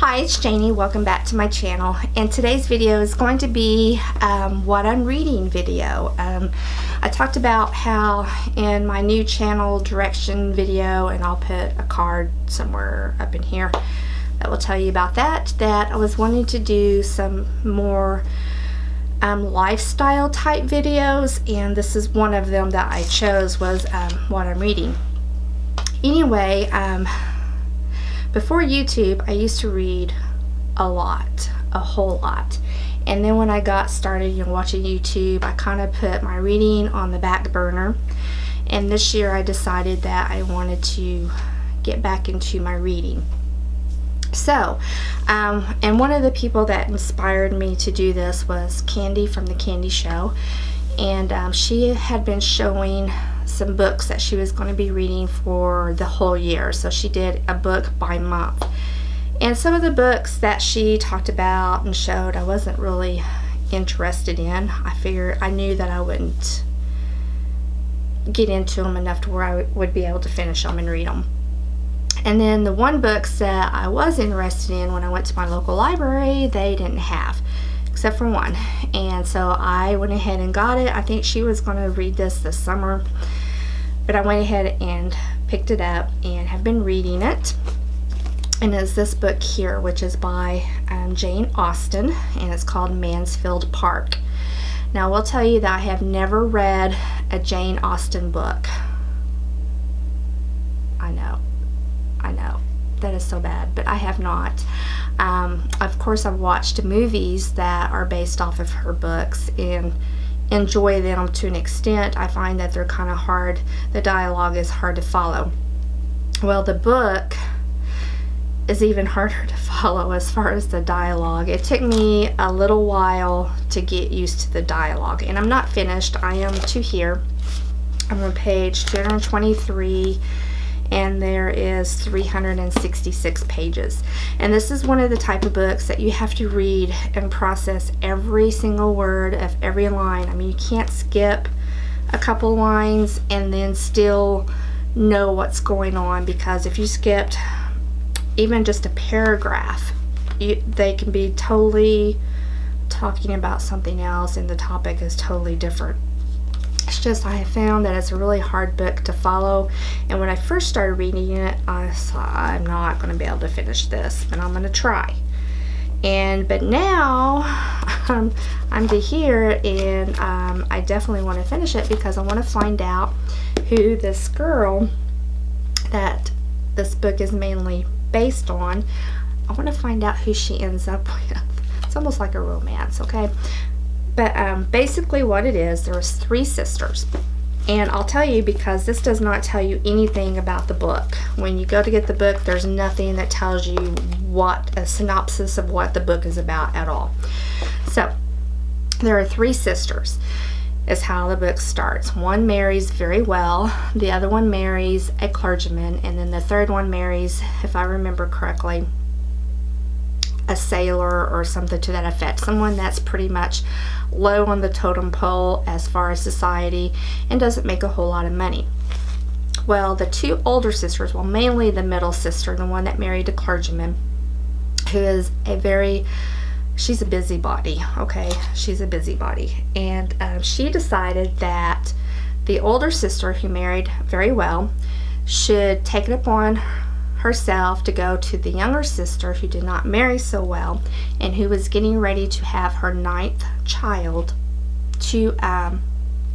Hi, it's Janie. Welcome back to my channel, and today's video is going to be what I'm reading video. I talked about how in my new channel direction video, and I'll put a card somewhere up in here that will tell you about that I was wanting to do some more lifestyle type videos, and this is one of them that I chose, was what I'm reading. Anyway, before YouTube, I used to read a lot, a whole lot. And then when I got started, you know, watching YouTube, I kind of put my reading on the back burner. And this year I decided that I wanted to get back into my reading. So, and one of the people that inspired me to do this was Candy from The Candy Show. And she had been showing some books that she was going to be reading for the whole year. So she did a book by month, and some of the books that she talked about and showed I wasn't really interested in. I figured, I knew that I wouldn't get into them enough to where I would be able to finish them and read them. And then the one books that I was interested in, when I went to my local library, they didn't have, except for one. And so I went ahead and got it. I think she was going to read this summer, but I went ahead and picked it up and have been reading it. And it's this book here, which is by Jane Austen, and it's called Mansfield Park. Now, I will tell you that I have never read a Jane Austen book. I know. That is so bad, but I have not. Of course, I've watched movies that are based off of her books and enjoy them to an extent. I find that they're kind of hard, the dialogue is hard to follow. Well, the book is even harder to follow as far as the dialogue. It took me a little while to get used to the dialogue, and I'm not finished. I am to here. I'm on page 223. And there is 366 pages. And this is one of the type of books that you have to read and process every single word of every line. I mean, you can't skip a couple lines and then still know what's going on, because if you skipped even just a paragraph, they can be totally talking about something else and the topic is totally different. It's just, I have found that it's a really hard book to follow, and when I first started reading it, I thought, I'm not going to be able to finish this, but I'm going to try. But now I'm to here, and I definitely want to finish it, because I want to find out who this girl that this book is mainly based on, I want to find out who she ends up with. It's almost like a romance, okay? But basically what it is, there was three sisters. And I'll tell you, because this does not tell you anything about the book. When you go to get the book, there's nothing that tells you what a synopsis of what the book is about at all. So, there are three sisters, is how the book starts. One marries very well, the other one marries a clergyman, and then the third one marries, if I remember correctly, a sailor or something to that effect. Someone that's pretty much low on the totem pole as far as society and doesn't make a whole lot of money. Well, the two older sisters, well, mainly the middle sister, the one that married a clergyman, who is a very, she's a busybody, okay? She's a busybody. And she decided that the older sister, who married very well, should take it upon herself to go to the younger sister, who did not marry so well and who was getting ready to have her 9th child, to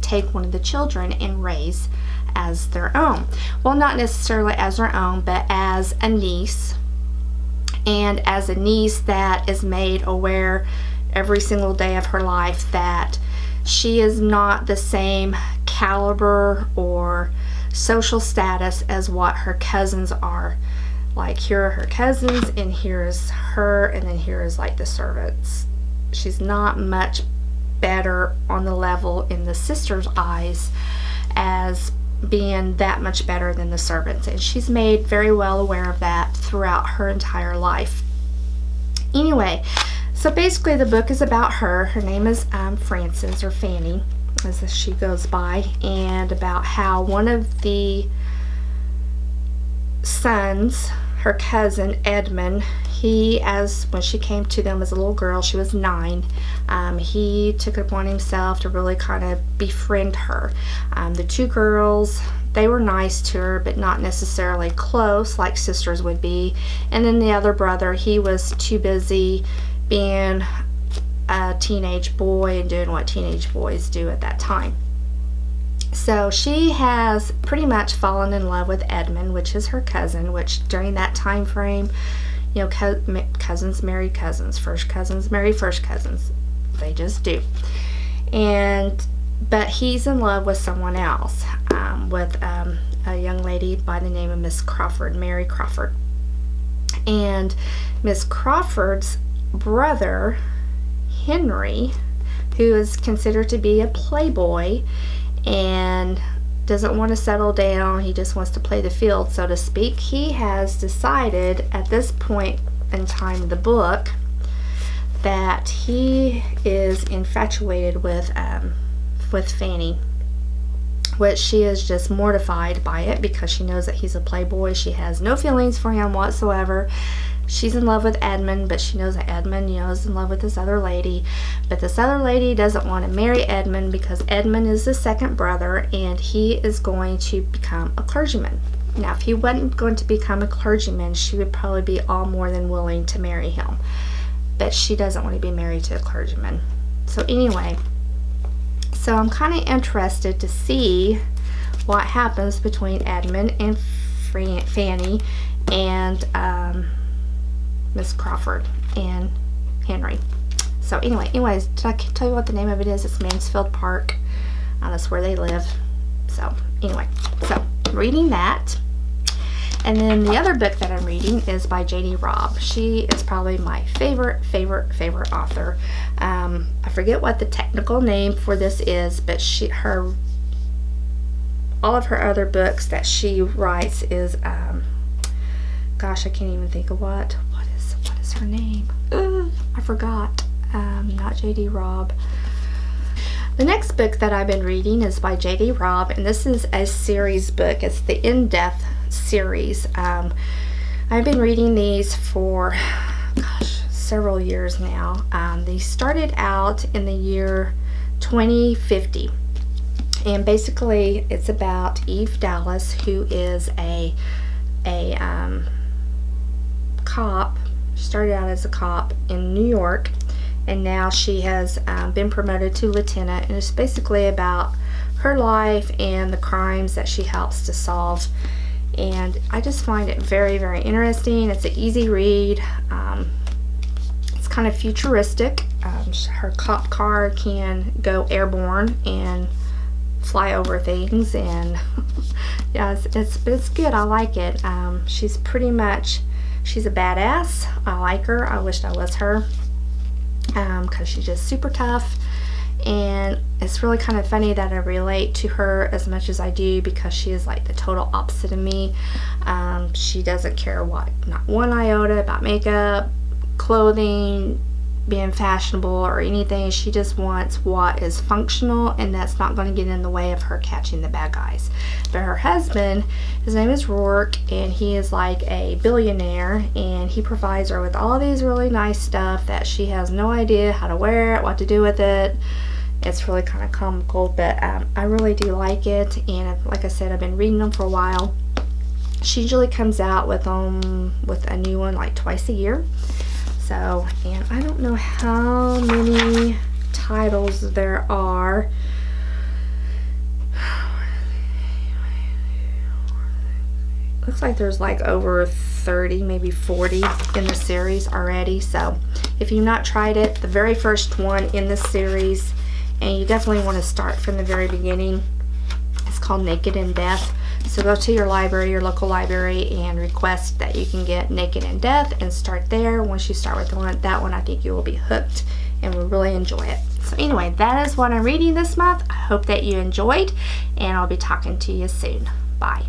take one of the children and raise as their own. Well, not necessarily as her own, but as a niece, and as a niece that is made aware every single day of her life that she is not the same caliber or social status as what her cousins are. Like, here are her cousins, and here's her, and then here is like the servants. She's not much better on the level in the sister's eyes as being that much better than the servants, and she's made very well aware of that throughout her entire life. Anyway, so basically the book is about her. Her name is Frances, or Fanny, as she goes by, and about how one of the sons, her cousin Edmund, when she came to them as a little girl, she was 9, he took it upon himself to really kind of befriend her. The two girls, they were nice to her, but not necessarily close like sisters would be. And then the other brother, he was too busy being a teenage boy and doing what teenage boys do at that time. So she has pretty much fallen in love with Edmund, which is her cousin, which during that time frame, you know, cousins marry cousins, first cousins marry first cousins, they just do. But he's in love with someone else, with a young lady by the name of Miss Crawford, Mary Crawford. And Miss Crawford's brother, Henry, who is considered to be a playboy and doesn't want to settle down, he just wants to play the field, so to speak, he has decided at this point in time in the book that he is infatuated with Fanny, which she is just mortified by it because she knows that he's a playboy. She has no feelings for him whatsoever. She's in love with Edmund, but she knows that Edmund, you know, is in love with this other lady. But this other lady doesn't want to marry Edmund because Edmund is the second brother and he is going to become a clergyman. Now, if he wasn't going to become a clergyman, she would probably be all more than willing to marry him. But she doesn't want to be married to a clergyman. So anyway, so I'm kind of interested to see what happens between Edmund and Fanny and Miss Crawford and Henry. So anyways, did I tell you what the name of it is? It's Mansfield Park. That's where they live. So anyway, so I'm reading that. And then the other book that I'm reading is by J.D. Robb. She is probably my favorite author. I forget what the technical name for this is, but all of her other books that she writes is, gosh, I can't even think of what is her name? Ugh, I forgot. Not J.D. Robb. The next book that I've been reading is by J.D. Robb, and this is a series book. It's the In Death series. I've been reading these for, gosh, several years now. They started out in the year 2050, and basically it's about Eve Dallas, who is a cop. She started out as a cop in New York, and now she has been promoted to lieutenant, and it's basically about her life and the crimes that she helps to solve. And I just find it very, very interesting. It's an easy read. It's kind of futuristic. Her cop car can go airborne and fly over things, and yeah, it's good. I like it. She's a badass. I like her. I wished I was her, because she's just super tough. And it's really kind of funny that I relate to her as much as I do, because she is like the total opposite of me. She doesn't care not one iota about makeup, clothing, being fashionable or anything. She just wants what is functional, and that's not going to get in the way of her catching the bad guys. But her husband, his name is Rourke, and he is like a billionaire, and he provides her with all these really nice stuff that she has no idea how to wear it, what to do with it. It's really kind of comical, but I really do like it. And like I said, I've been reading them for a while. She usually comes out with a new one like twice a year. So, and I don't know how many titles there are. Looks like there's like over 30, maybe 40 in the series already. So if you've not tried it, the very first one in this series, and you definitely want to start from the very beginning. It's called Naked in Death. So go to your library, your local library, and request that you can get Naked in Death and start there. Once you start with that one, I think you will be hooked and will really enjoy it. So anyway, that is what I'm reading this month. I hope that you enjoyed, and I'll be talking to you soon. Bye.